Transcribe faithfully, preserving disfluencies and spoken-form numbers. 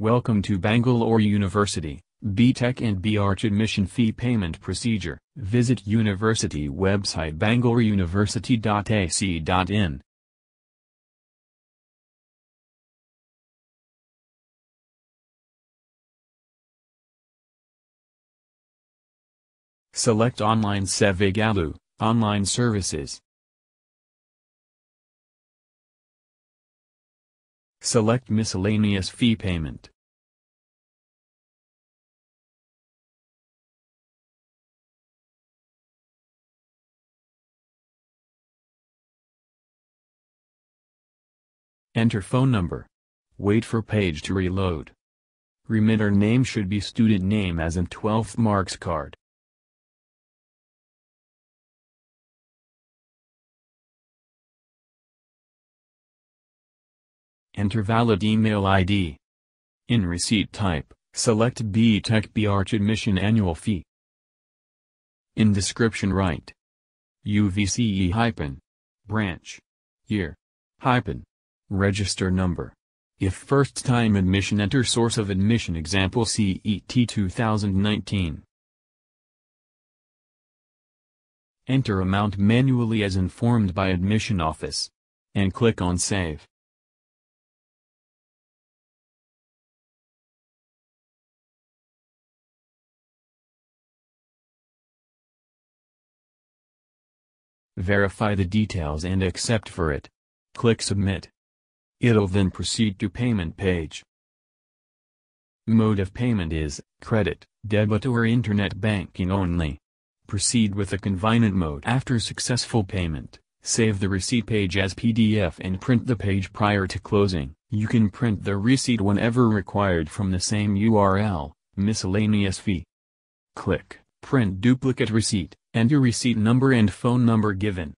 Welcome to Bangalore University, B Tech and B Arch admission fee payment procedure. Visit university website bangaloreuniversity dot a c dot in. Select online Sevegalu, online services. Select miscellaneous fee payment. Enter phone number. Wait for page to reload. Remitter name should be student name as in twelfth marks card. Enter valid email I D. In receipt type, select B Tech B Arch admission annual fee. In description write U V C E hyphen branch year hyphen register number. If first time admission, enter source of admission, example C E T two thousand nineteen. Enter amount manually as informed by admission office and click on save. Verify the details and accept for it. Click submit. It'll then proceed to payment page. Mode of payment is credit, debit or internet banking only. Proceed with the convenient mode after successful payment. Save the receipt page as P D F and print the page prior to closing. You can print the receipt whenever required from the same U R L, miscellaneous fee. Click print duplicate receipt. Enter receipt number and phone number given.